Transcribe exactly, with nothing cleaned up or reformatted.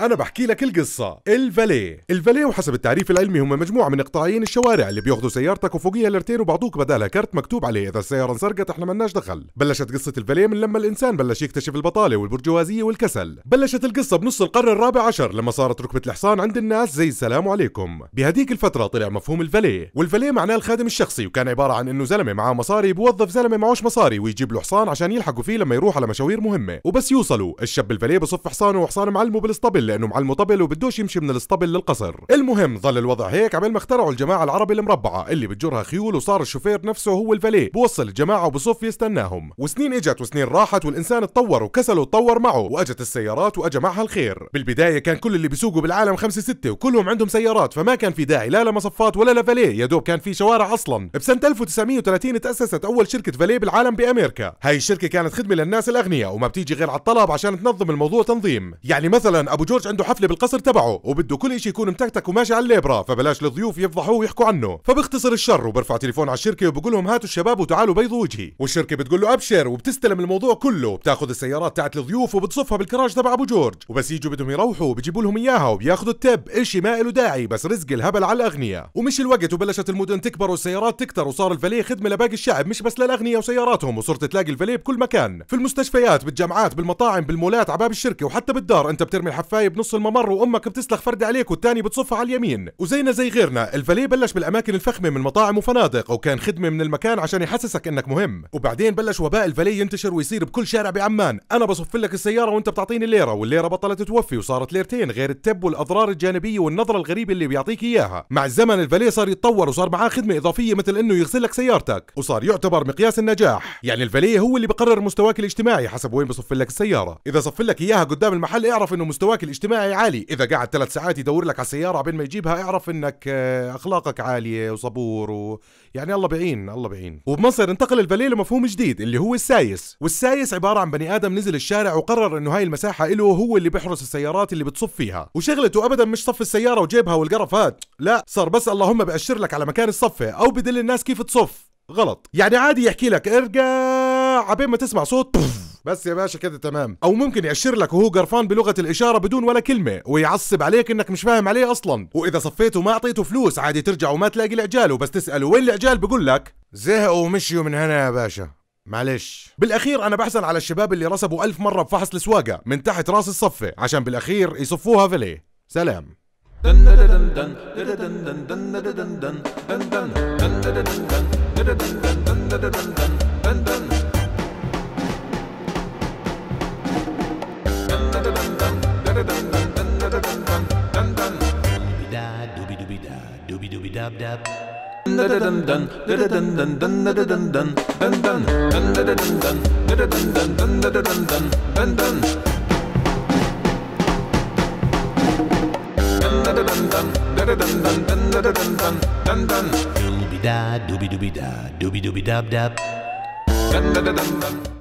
انا بحكي لك القصه. الفاليه الفاليه وحسب التعريف العلمي هم مجموعه من قطاعيين الشوارع اللي بياخذوا سيارتك وفوقيها ليرتين وبعطوك بدالها كرت مكتوب عليه اذا السياره انسرقت احنا مالناش دخل. بلشت قصه الفاليه من لما الانسان بلش يكتشف البطاله والبرجوازيه والكسل. بلشت القصه بنص القرن الرابع عشر لما صارت ركبه الحصان عند الناس زي السلام عليكم. بهديك الفتره طلع مفهوم الفاليه، والفاليه معناه الخادم الشخصي، وكان عباره عن انه زلمه معاه مصاري بوظف زلمه معوش مصاري ويجيب له حصان عشان يلحقوا فيه لما يروح على مشاوير مهمه. وبس يوصلوا الشاب الفاليه بصف حصانه وحصان معلمه بالاسطبل لانه معلمه طبل وبدوش يمشي من الاسطبل للقصر. المهم ظل الوضع هيك عبال ما اخترعوا الجماعه العربي المربعه اللي بتجرها خيول وصار الشوفير نفسه هو الفاليه بوصل الجماعه وبصف يستناهم. وسنين اجت وسنين راحت والانسان اتطور وكسل وتطور معه واجت السيارات واجى معها الخير. بالبدايه كان كل اللي بيسوقوا بالعالم خمسه سته وكلهم عندهم سيارات، فما كان في داعي لا لمصفات ولا لفاليه، يا دوب كان في شوارع اصلا. بسنه ألف وتسعمية وثلاثين تاسست اول شركه فاليه بالعالم بامريكا. هاي الشركه كانت خدمه للناس الاغنياء وما بتيجي غير على الطلب عشان تنظم الموضوع تنظيم. يعني مثلا ابو جورج عنده حفله بالقصر تبعه وبده كل شيء يكون متكتك وماشي على الليبره فبلاش الضيوف يفضحوه ويحكوا عنه، فبيختصر الشر وبرفع تليفون على الشركه وبقول لهم هاتوا الشباب وتعالوا بيضوا وجهي، والشركه بتقول له ابشر وبتستلم الموضوع كله، بتاخذ السيارات تاعت الضيوف وبتصفها بالكراج تبع ابو جورج، وبس يجوا بدهم يروحوا بجيبوا لهم اياها وبياخذوا التب، شيء ما له داعي بس رزق الهبل على الاغنياء. ومش الوقت وبلشت المدن تكبر والسيارات تكتر وصار الفاليه خدمه لباقي الشعب مش بس للاغنياء وسياراتهم، وصرت تلاقي الفاليه بكل مكان، في المستشفيات، بالجامعات، بالمطاعم، بالمولات، عباب الشركه، وحتى بالدار انت بترمي الحفايه بنص الممر وامك بتسلخ فرد عليك والثاني بتصفها على اليمين. وزينا زي غيرنا الفاليه بلش بالاماكن الفخمه من مطاعم وفنادق وكان خدمه من المكان عشان يحسسك انك مهم. وبعدين بلش وباء الفاليه ينتشر ويصير بكل شارع بعمان، انا بصف لك السياره وانت بتعطيني الليره، والليره بطلت توفي وصارت ليرتين غير التب والاضرار الجانبيه والنظره الغريبه اللي بيعطيك اياها. مع الزمن الفاليه صار يتطور وصار معاه خدمه اضافيه مثل انه يغسل لك سيارتك وصار يعتبر مقياس النجاح. يعني الفاليه هو اللي بقرر مستواك الاجتماعي حسب وين بصف لك السياره، اذا صف لك اياها قدام المحل اعرف انه مستواك الاجتماعي عالي، اذا قاعد ثلاث ساعات يدور لك على السياره عبين ما يجيبها اعرف انك اخلاقك عاليه وصبور و... يعني الله بعين الله بعين. وبمصر انتقل الفاليه لمفهوم جديد اللي هو السايس، والسايس عباره عن بني ادم نزل الشارع وقرر انه هاي المساحه له، هو اللي بيحرس السيارات اللي بتصف فيها، وشغلته ابدا مش صف السياره وجيبها والقرف هاد، لا صار بس اللهم باشر لك على مكان الصفه او بدل الناس كيف تصف غلط. يعني عادي يحكي لك ارجع عبين ما تسمع صوت بس يا باشا كده تمام، او ممكن يأشر لك وهو قرفان بلغه الاشاره بدون ولا كلمه ويعصب عليك انك مش فاهم عليه اصلا. واذا صفيته وما اعطيته فلوس عادي ترجع وما تلاقي العجال، وبس تساله وين العجال بقول لك زهقوا ومشيوا من هنا يا باشا معلش. بالاخير انا بحزن على الشباب اللي رسبوا ألف مره بفحص السواقه من تحت راس الصفه عشان بالاخير يصفوها فاليه. سلام. Dooby da, dooby dooby da, dooby dooby dab dab.